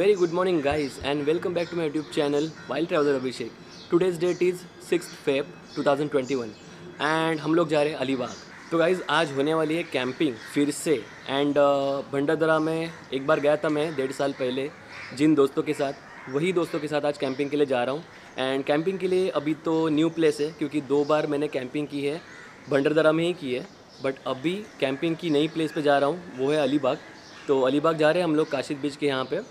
Very good morning guys and welcome back to my YouTube channel Wild Traveller Abhishek. Today's date is 6th Feb 2021 and हम लोग जा रहे हैं अलीबाग. तो guys आज होने वाली है कैंपिंग फिर से. एंड भंडारदरा में एक बार गया था मैं 1.5 साल पहले जिन दोस्तों के साथ, वही दोस्तों के साथ आज कैंपिंग के लिए जा रहा हूँ. एंड कैंपिंग के लिए अभी तो न्यू प्लेस है क्योंकि 2 बार मैंने कैंपिंग की है, भंडारदरा में ही की है, बट अभी कैंपिंग की नई प्लेस पर जा रहा हूँ, वो है अलीबाग. तो अलीबाग जा रहे हैं हम लोग काशिद बीच के यहाँ पर.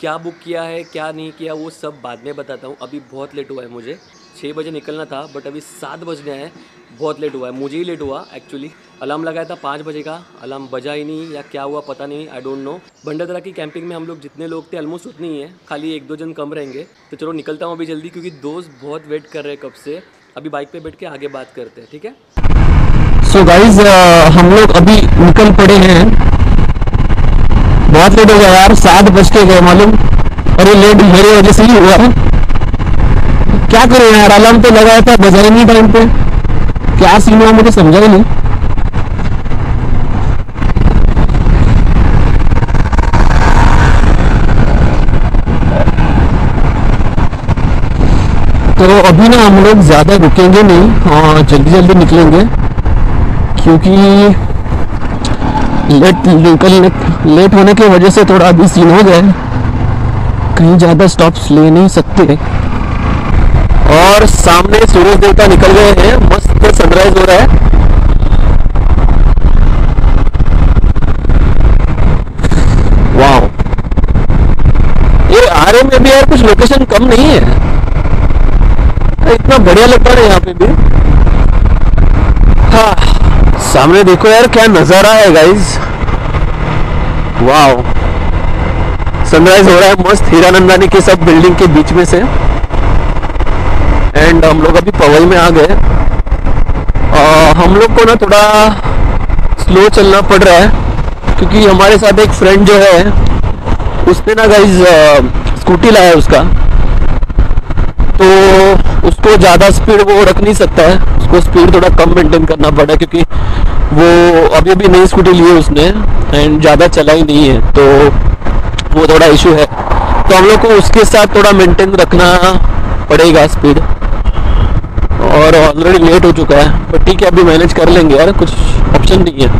क्या बुक किया है क्या नहीं किया वो सब बाद में बताता हूँ. अभी बहुत लेट हुआ है, मुझे 6 बजे निकलना था बट अभी 7 बजने आए, बहुत लेट हुआ है, मुझे ही लेट हुआ एक्चुअली. अलार्म लगाया था 5 बजे का, अलार्म बजा ही नहीं या क्या हुआ पता नहीं, आई डोंट नो. भंडारदरा की कैंपिंग में हम लोग जितने लोग थे ऑलमोस्ट उतने ही है, खाली 1-2 जन कम रहेंगे. तो चलो निकलता हूँ अभी जल्दी क्योंकि दोस्त बहुत वेट कर रहे हैं कब से. अभी बाइक पर बैठ के आगे बात करते हैं, ठीक है. सो गाइज हम लोग अभी निकल पड़े हैं, बहुत लेट हो गया यार, 7 बज के गए मालूम. और ये लेट मेरे वजह से ही हुआ है, क्या करूँ यार, अलार्म तो लगाया था बजा ही नहीं टाइम पे, क्या सीन हुआ मुझे समझा ही नहीं. तो अभी ना हम लोग ज्यादा रुकेंगे नहीं और जल्दी जल्दी निकलेंगे क्योंकि लेट होने की वजह से थोड़ा अभी सीन हो गया, कहीं ज़्यादा स्टॉप्स ले नहीं सकते. और सामने सूरज देवता निकल गए हैं, मस्त सनराइज हो रहा है. वाओ, ये आरे में भी यार कुछ लोकेशन कम नहीं है, इतना बढ़िया लगता है यहाँ पे भी. हाँ सामने देखो यार क्या नजारा है गाइज, वाव, सनराइज हो रहा है मस्त हीरानंदानी के सब बिल्डिंग के बीच में से. एंड हम लोग अभी पवई में आ गए. हम लोग को ना थोड़ा स्लो चलना पड़ रहा है क्योंकि हमारे साथ एक फ्रेंड जो है उसने ना गाइज स्कूटी लाया उसका, तो उसको ज़्यादा स्पीड वो रख नहीं सकता है, उसको स्पीड थोड़ा कम मेंटेन करना पड़ा क्योंकि वो अभी अभी नई स्कूटी ली है उसने एंड ज़्यादा चला ही नहीं है, तो वो थोड़ा इशू है. तो हम लोग को उसके साथ थोड़ा मेंटेन रखना पड़ेगा स्पीड. और ऑलरेडी लेट हो चुका है पर ठीक है अभी मैनेज कर लेंगे यार, कुछ ऑप्शन नहीं है.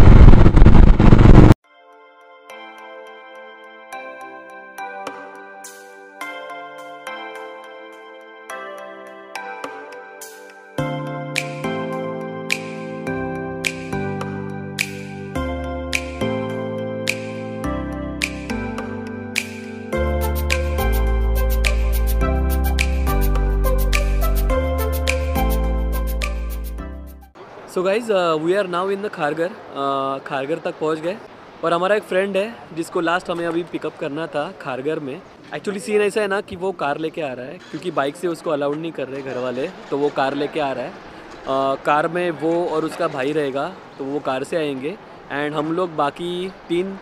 So guys we are now in the Kharghar, Kharghar तक पहुंच गए. और हमारा एक फ्रेंड है जिसको लास्ट हमें अभी पिकअप करना था खारगर में. एक्चुअली सीन ऐसा है ना कि वो कार लेके आ रहा है क्योंकि बाइक से उसको अलाउड नहीं कर रहे घर वाले, तो वो कार लेके आ रहा है. कार में वो और उसका भाई रहेगा तो वो कार से आएंगे एंड हम लोग बाकी 3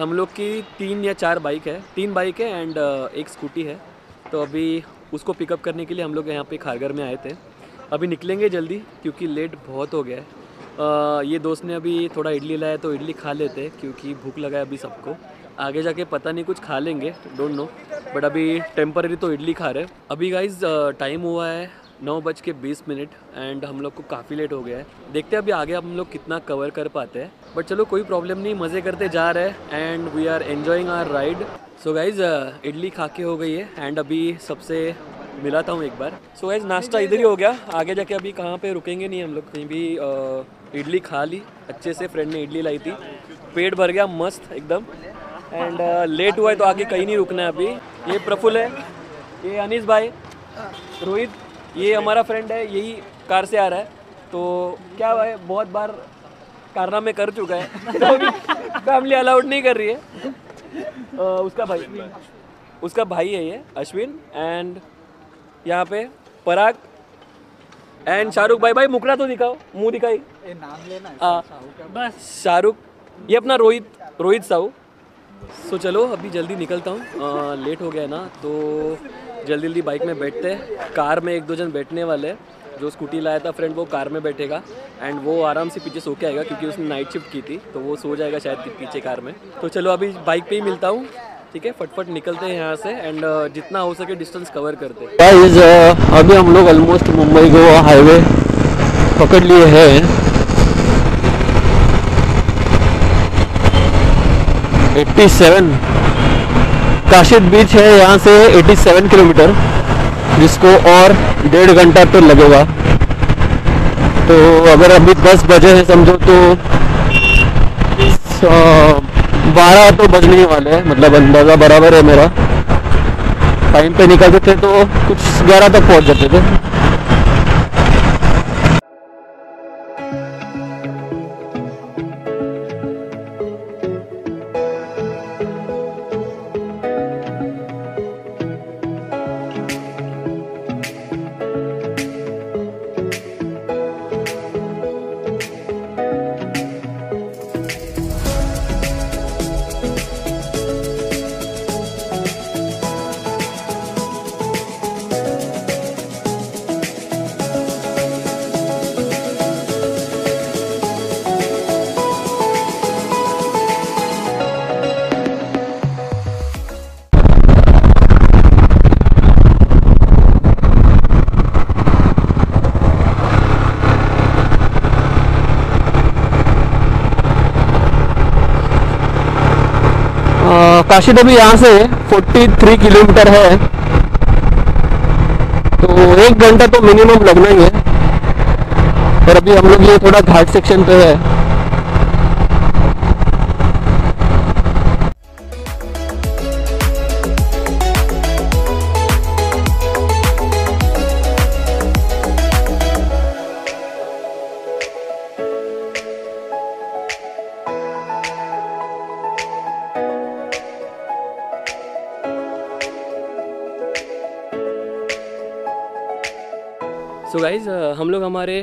हम लोग की 3 या 4 बाइक है, 3 बाइक है एंड 1 स्कूटी है. तो अभी उसको पिकअप करने के लिए हम लोग यहाँ पर खारगर में आए थे. अभी निकलेंगे जल्दी क्योंकि लेट बहुत हो गया है. ये दोस्त ने अभी थोड़ा इडली लाया तो इडली खा लेते हैं क्योंकि भूख लगा है अभी सबको, आगे जाके पता नहीं कुछ खा लेंगे, डोंट नो, बट अभी टेम्पररी तो इडली खा रहे हैं. अभी गाइज टाइम हुआ है 9:20 एंड हम लोग को काफ़ी लेट हो गया है. देखते हैं अभी आगे हम लोग कितना कवर कर पाते हैं, बट चलो कोई प्रॉब्लम नहीं, मज़े करते जा रहे हैं and we are enjoying our ride. So guys idli खा के हो गई है एंड अभी सबसे मिला था हूँ एक बार. सो गाइस नाश्ता इधर ही हो गया, आगे जाके अभी कहाँ पे रुकेंगे नहीं हम लोग कहीं भी. इडली खा ली अच्छे से, फ्रेंड ने इडली लाई थी, पेट भर गया मस्त एकदम. एंड लेट हुआ है तो आगे कहीं नहीं रुकना है अभी. ये प्रफुल्ल है, ये अनीश भाई, रोहित, ये हमारा फ्रेंड है, यही कार से आ रहा है. तो क्या भाई बहुत बार कारना में कर चुका है तो फैमिली अलाउड नहीं कर रही है. उसका भाई है ये अश्विन एंड यहाँ पे पराग एंड शाहरुख भाई. भाई मुकरा तो दिखाओ, मुंह दिखाई, नाम लेना है बस, शाहरुख. ये अपना रोहित साहू. सो चलो अभी जल्दी निकलता हूँ, लेट हो गया ना, तो जल्दी जल्दी बाइक में बैठते हैं. कार में 1-2 जन बैठने वाले हैं जो स्कूटी लाया था फ्रेंड वो कार में बैठेगा एंड वो आराम से पीछे सो के आएगा क्योंकि उसने नाइट शिफ्ट की थी, तो वो सो जाएगा शायद पीछे कार में। तो चलो अभी बाइक पे ही मिलता हूँ, ठीक है, फटफट निकलते हैं यहाँ से एंड जितना हो सके डिस्टेंस कवर करते हैं। गाइस अभी हम लोग ऑलमोस्ट मुंबई गोवा हाईवे पकड़ लिए हैं। 87 काशिद बीच है यहाँ से 87 किलोमीटर, जिसको और 1.5 घंटा तो लगेगा। तो अगर अभी 10 बजे हैं समझो तो 12 तो बजने वाले हैं, मतलब अंदाज़ा बराबर है मेरा। टाइम पे निकलते थे तो कुछ 11 तक पहुँच जाते थे। काशिद अभी यहाँ से 43 किलोमीटर है, तो 1 घंटा तो मिनिमम लगना ही है। पर अभी हम लोग ये थोड़ा घाट सेक्शन पे है। सो गाइज़ हम लोग हमारे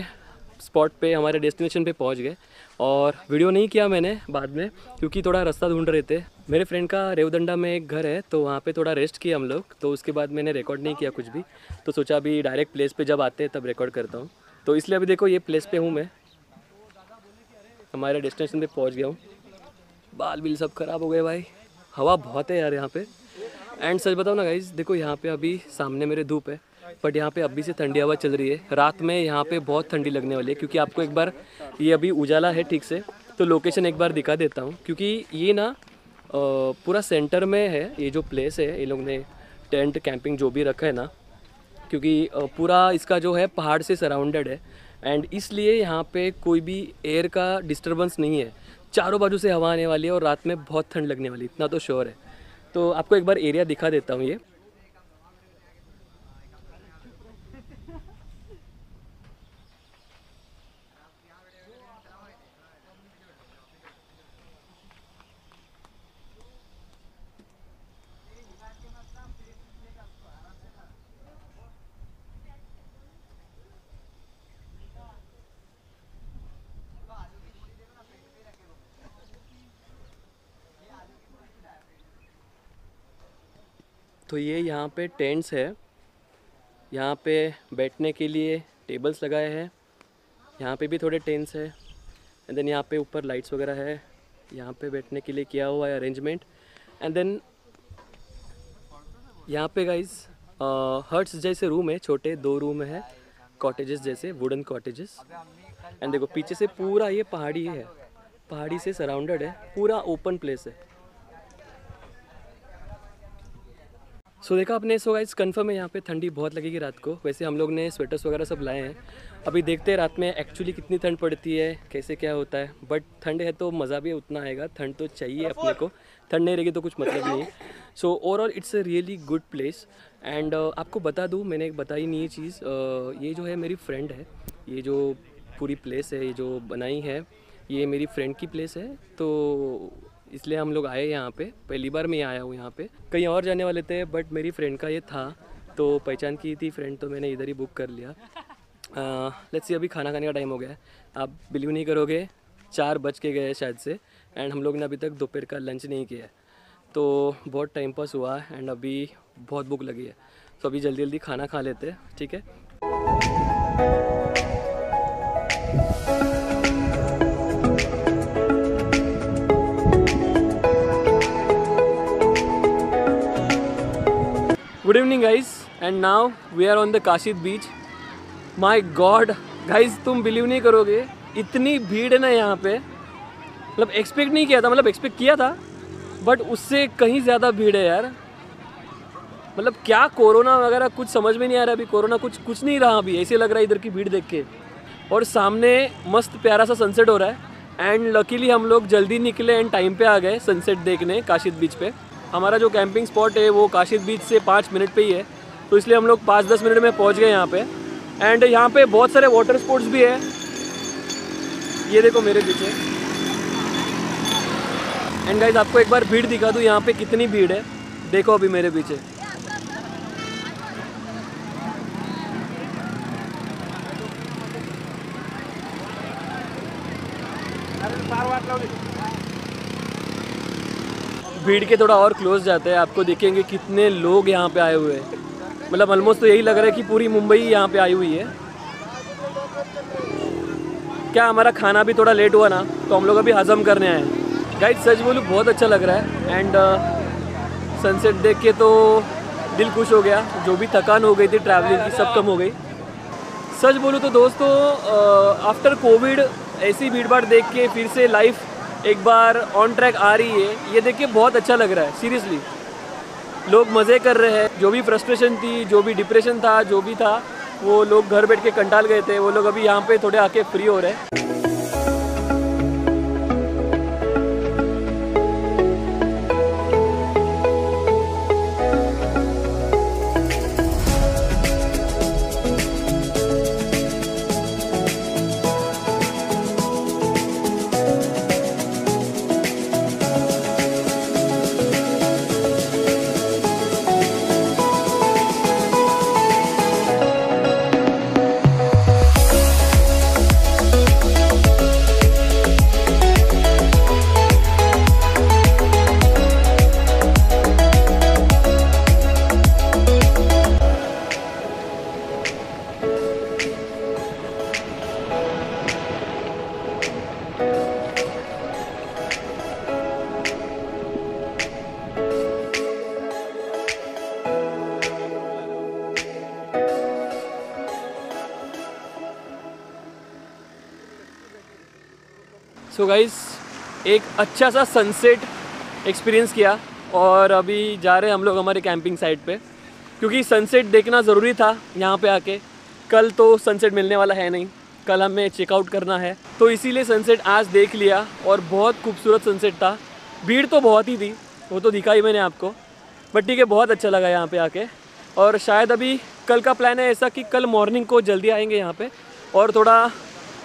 स्पॉट पे, हमारे डेस्टिनेशन पे पहुंच गए और वीडियो नहीं किया मैंने बाद में क्योंकि थोड़ा रास्ता ढूंढ रहे थे। मेरे फ्रेंड का रेवदंडा में एक घर है तो वहाँ पे थोड़ा रेस्ट किया हम लोग, तो उसके बाद मैंने रिकॉर्ड नहीं किया कुछ भी। तो सोचा अभी डायरेक्ट प्लेस पे जब आते हैं तब रिकॉर्ड करता हूँ, तो इसलिए अभी देखो ये प्लेस पर हूँ मैं, हमारे डेस्टिनेशन पर पहुँच गया हूँ। बाल बिल सब ख़राब हो गए भाई, हवा बहुत है यार यहाँ पर। एंड सच बताओ ना गाइज़, देखो यहाँ पे अभी सामने मेरे धूप है बट यहाँ पे अभी से ठंडी हवा चल रही है। रात में यहाँ पे बहुत ठंडी लगने वाली है क्योंकि आपको एक बार ये अभी उजाला है ठीक से, तो लोकेशन एक बार दिखा देता हूँ क्योंकि ये ना पूरा सेंटर में है ये जो प्लेस है। ये लोग ने टेंट कैंपिंग जो भी रखा है ना, क्योंकि पूरा इसका जो है पहाड़ से सराउंडेड है एंड इसलिए यहाँ पे कोई भी एयर का डिस्टर्बेंस नहीं है। चारों बाजू से हवा आने वाली है और रात में बहुत ठंड लगने वाली, इतना तो श्योर है। तो आपको एक बार एरिया दिखा देता हूँ। ये तो ये यहाँ पे टेंट्स है, यहाँ पे बैठने के लिए टेबल्स लगाए हैं, यहाँ पे भी थोड़े टेंट्स है एंड देन यहाँ पे ऊपर लाइट्स वगैरह है, यहाँ पे बैठने के लिए किया हुआ है अरेंजमेंट। एंड देन यहाँ पे गाइज हट्स जैसे रूम है, छोटे 2 रूम है, कॉटेजेस जैसे, वुडन कॉटेजेस। एंड देखो पीछे से पूरा ये पहाड़ी है, पहाड़ी से सराउंडेड है, पूरा ओपन प्लेस है। सो देखा आपने। सो गाइज कन्फर्म है यहाँ पे ठंडी बहुत लगेगी रात को। वैसे हम लोग ने स्वेटर्स वगैरह सब लाए हैं, अभी देखते हैं रात में एक्चुअली कितनी ठंड पड़ती है, कैसे क्या होता है। बट ठंड है तो मज़ा भी उतना आएगा, ठंड तो चाहिए अपने को, ठंड नहीं रहेगी तो कुछ मतलब नहीं है। So overall it's a really good place. And आपको बता दूँ, मैंने बताई नहीं ये चीज़, ये जो है मेरी फ्रेंड है, ये जो पूरी प्लेस है ये जो बनाई है ये मेरी फ्रेंड की प्लेस है, तो इसलिए हम लोग आए यहाँ पे। पहली बार मैं आया हूँ यहाँ पे, कहीं और जाने वाले थे बट मेरी फ्रेंड का ये था तो पहचान की थी फ्रेंड, तो मैंने इधर ही बुक कर लिया। लेट्स सी, अभी खाना खाने का टाइम हो गया है, आप बिलीव नहीं करोगे 4 बज के गए शायद से एंड हम लोग ने अभी तक दोपहर का लंच नहीं किया है, तो बहुत टाइम पास हुआ एंड अभी बहुत भूख लगी है। तो अभी जल्दी जल्दी खाना खा लेते हैं, ठीक है। Good evening guys and now we are on the Kashid beach. My god guys, तुम बिलीव नहीं करोगे, इतनी भीड़ है ना यहाँ पे। मतलब एक्सपेक्ट नहीं किया था, मतलब एक्सपेक्ट किया था बट उससे कहीं ज़्यादा भीड़ है यार। मतलब क्या कोरोना वगैरह कुछ समझ में नहीं आ रहा अभी। कोरोना कुछ नहीं रहा अभी, ऐसे लग रहा है इधर की भीड़ देख के। और सामने मस्त प्यारा सा सनसेट हो रहा है एंड लकीली हम लोग जल्दी निकले एंड टाइम पे आ गए सनसेट देखने काशिद बीच पे। हमारा जो कैंपिंग स्पॉट है वो काशिद बीच से 5 मिनट पे ही है, तो इसलिए हम लोग 5-10 मिनट में पहुंच गए यहाँ पे। एंड यहाँ पे बहुत सारे वाटर स्पोर्ट्स भी है, ये देखो मेरे पीछे। एंड गाइज आपको एक बार भीड़ दिखा दूँ, यहाँ पे कितनी भीड़ है देखो अभी मेरे पीछे। भीड़ के थोड़ा और क्लोज जाते हैं, आपको देखेंगे कितने लोग यहाँ पे आए हुए हैं। मतलब ऑलमोस्ट तो यही लग रहा है कि पूरी मुंबई यहाँ पे आई हुई है। क्या हमारा खाना भी थोड़ा लेट हुआ ना, तो हम लोग अभी हजम करने आए हैं। गाइड सच बोलूँ बहुत अच्छा लग रहा है एंड सनसेट देख के तो दिल खुश हो गया। जो भी थकान हो गई थी ट्रैवलिंग की सब कम हो गई। सच बोलूँ तो दोस्तों आफ्टर कोविड ऐसी भीड़ भाड़ देख के फिर से लाइफ एक बार ऑन ट्रैक आ रही है, ये देख के बहुत अच्छा लग रहा है। सीरियसली लोग मज़े कर रहे हैं, जो भी फ्रस्ट्रेशन थी, जो भी डिप्रेशन था, जो भी था वो लोग घर बैठ के कंटाल गए थे, वो लोग अभी यहाँ पे थोड़े आके फ्री हो रहे हैं। सो गाइस एक अच्छा सा सनसेट एक्सपीरियंस किया और अभी जा रहे हैं हम लोग हमारे कैंपिंग साइट पे, क्योंकि सनसेट देखना ज़रूरी था यहाँ पे आके। कल तो सनसेट मिलने वाला है नहीं, कल हमें चेकआउट करना है, तो इसीलिए सनसेट आज देख लिया। और बहुत खूबसूरत सनसेट था, भीड़ तो बहुत ही थी, वो तो दिखा ही मैंने आपको, बट ठीक है बहुत अच्छा लगा यहाँ पर आके। और शायद अभी कल का प्लान है ऐसा कि कल मॉर्निंग को जल्दी आएँगे यहाँ पर और थोड़ा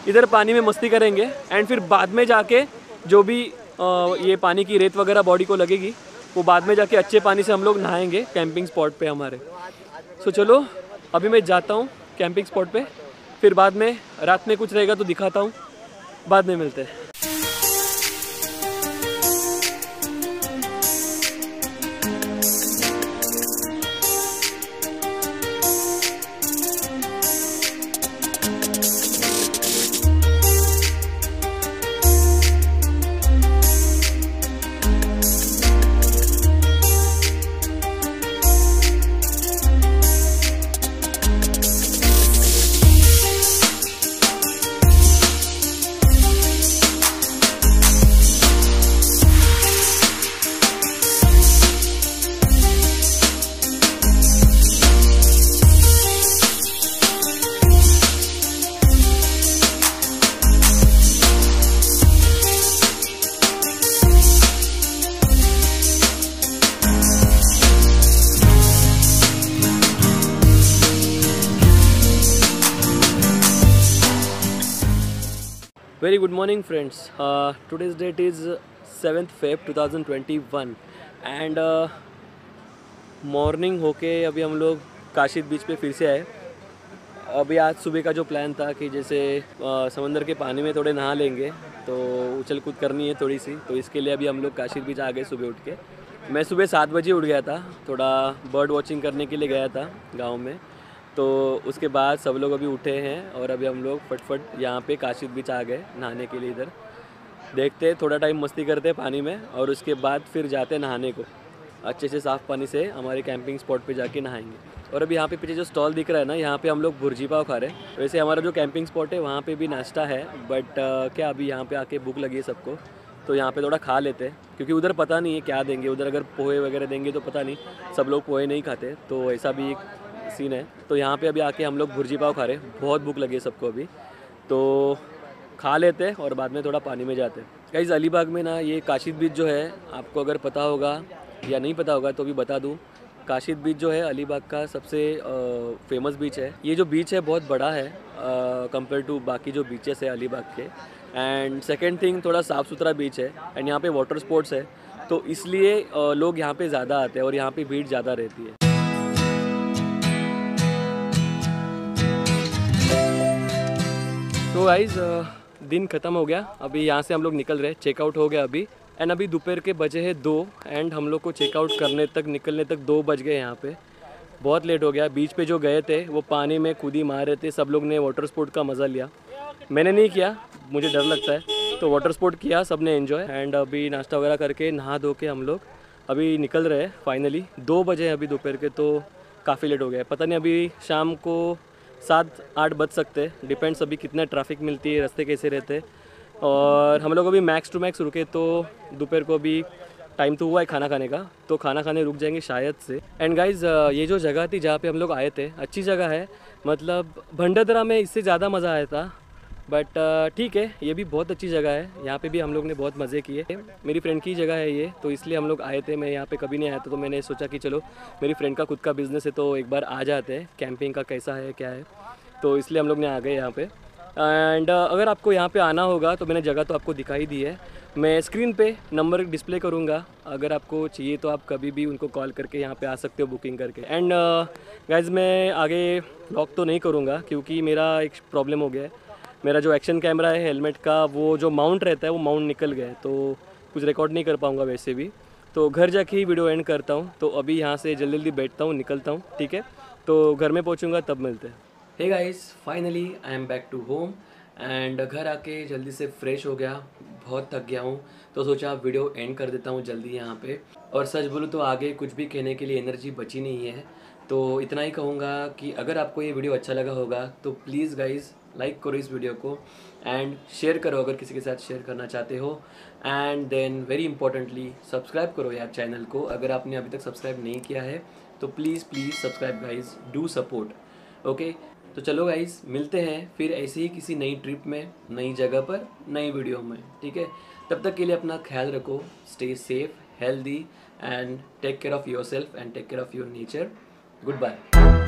इधर पानी में मस्ती करेंगे एंड फिर बाद में जाके जो भी ये पानी की रेत वगैरह बॉडी को लगेगी वो बाद में जाके अच्छे पानी से हम लोग नहाएंगे कैंपिंग स्पॉट पे हमारे। सो चलो अभी मैं जाता हूँ कैंपिंग स्पॉट पे, फिर बाद में रात में कुछ रहेगा तो दिखाता हूँ, बाद में मिलते हैं। Very good morning friends, today's date is 7th Feb 2021 and morning होके अभी हम लोग काशिद बीच पे फिर से आए। अभी आज सुबह का जो प्लान था कि जैसे समंदर के पानी में थोड़े नहा लेंगे, तो उछल कूद करनी है थोड़ी सी, तो इसके लिए अभी हम लोग काशिद बीच आ गए सुबह उठ के। मैं सुबह 7 बजे उठ गया था, थोड़ा बर्ड वॉचिंग करने के लिए गया था गाँव में, तो उसके बाद सब लोग अभी उठे हैं और अभी हम लोग फटफट यहाँ पे काशिद बीच आ गए नहाने के लिए। इधर देखते थोड़ा टाइम मस्ती करते पानी में और उसके बाद फिर जाते नहाने को। अच्छे से साफ़ पानी से हमारे कैंपिंग स्पॉट पे जाके नहाएंगे। और अभी यहाँ पे पीछे जो स्टॉल दिख रहा है ना, यहाँ पे हम लोग भुर्जी पाव खा रहे हैं। वैसे हमारा जो कैंपिंग स्पॉट है वहाँ पे भी नाश्ता है, बट क्या अभी यहाँ पे आके भूख लगी है सबको, तो यहाँ पे थोड़ा खा लेते हैं क्योंकि उधर पता नहीं है क्या देंगे। उधर अगर पोहे वगैरह देंगे तो पता नहीं, सब लोग पोहे नहीं खाते, तो ऐसा भी एक सीन है। तो यहाँ पर अभी आके हम लोग भुर्जी पाव खा रहे हैं, बहुत भूख लगी है सबको अभी, तो खा लेते हैं और बाद में थोड़ा पानी में जाते हैं। गाइस अलीबाग में ना ये काशिद बीच जो है, आपको अगर पता होगा या नहीं पता होगा तो भी बता दूं, काशिद बीच जो है अलीबाग का सबसे फेमस बीच है। ये जो बीच है बहुत बड़ा है कंपेयर टू बाकी जो बीचेस है अलीबाग के। एंड सेकंड थिंग, थोड़ा साफ़ सुथरा बीच है एंड यहाँ पे वाटर स्पोर्ट्स है, तो इसलिए लोग यहाँ पे ज़्यादा आते हैं और यहाँ पे भीड़ ज़्यादा रहती है। तो गाइस दिन ख़त्म हो गया, अभी यहाँ से हम लोग निकल रहे, चेकआउट हो गया अभी। एंड अभी दोपहर के बजे हैं 2 एंड हम लोग को चेकआउट करने तक, निकलने तक 2 बज गए। यहाँ पे बहुत लेट हो गया। बीच पे जो गए थे वो पानी में कूदी मार रहे थे, सब लोग ने वाटर स्पोर्ट का मज़ा लिया, मैंने नहीं किया, मुझे डर लगता है। तो वाटर स्पोर्ट किया सबने एंजॉय। एंड अभी नाश्ता वगैरह करके नहा धो के हम लोग अभी निकल रहे हैं फाइनली। 2 बजे हैं अभी दोपहर के, तो काफ़ी लेट हो गया है। पता नहीं अभी शाम को 7-8 बज सकते हैं, डिपेंड्स अभी कितना ट्रैफिक मिलती है, रास्ते कैसे रहते हैं। और हम लोग अभी मैक्स टू मैक्स रुके तो दोपहर को अभी टाइम तो हुआ है खाना खाने का, तो खाना खाने रुक जाएंगे शायद से। एंड गाइज़ ये जो जगह थी जहाँ पे हम लोग आए थे अच्छी जगह है, मतलब भंडारा में इससे ज़्यादा मज़ा आया था, बट ठीक है, ये भी बहुत अच्छी जगह है, यहाँ पे भी हम लोग ने बहुत मज़े किए। मेरी फ्रेंड की जगह है ये, तो इसलिए हम लोग आए थे, मैं यहाँ पे कभी नहीं आया था, तो मैंने सोचा कि चलो मेरी फ्रेंड का खुद का बिज़नेस है तो एक बार आ जाते हैं, कैंपिंग का कैसा है क्या है, तो इसलिए हम लोग ने आ गए यहाँ पर। एंड अगर आपको यहाँ पे आना होगा तो मैंने जगह तो आपको दिखाई दी है, मैं स्क्रीन पे नंबर डिस्प्ले करूँगा, अगर आपको चाहिए तो आप कभी भी उनको कॉल करके यहाँ पे आ सकते हो बुकिंग करके। एंड गाइज़ मैं आगे ब्लॉग तो नहीं करूँगा क्योंकि मेरा एक प्रॉब्लम हो गया है, मेरा जो एक्शन कैमरा है हेलमेट का, वो जो माउंट रहता है वो माउंट निकल गया है, तो कुछ रिकॉर्ड नहीं कर पाऊँगा वैसे भी, तो घर जाके ही वीडियो एंड करता हूँ। तो अभी यहाँ से जल्दी जल्दी बैठता हूँ, निकलता हूँ, ठीक है, तो घर में पहुँचूँगा तब मिलते हैं। Hey guys, finally I am back to home and घर आके जल्दी से फ्रेश हो गया, बहुत थक गया हूँ, तो सोचा वीडियो एंड कर देता हूँ जल्दी यहाँ पे। और सच बोलूँ तो आगे कुछ भी कहने के लिए एनर्जी बची नहीं है, तो इतना ही कहूँगा कि अगर आपको ये वीडियो अच्छा लगा होगा तो प्लीज़ गाइस लाइक करो इस वीडियो को एंड शेयर करो अगर किसी के साथ शेयर करना चाहते हो। And then very importantly subscribe करो यार चैनल को, अगर आपने अभी तक सब्सक्राइब नहीं किया है तो please subscribe guys, do support, okay. तो चलो गाइस मिलते हैं फिर ऐसे ही किसी नई ट्रिप में, नई जगह पर, नई वीडियो में, ठीक है। तब तक के लिए अपना ख्याल रखो, stay safe, healthy and take care of yourself and take care of your nature. Good bye.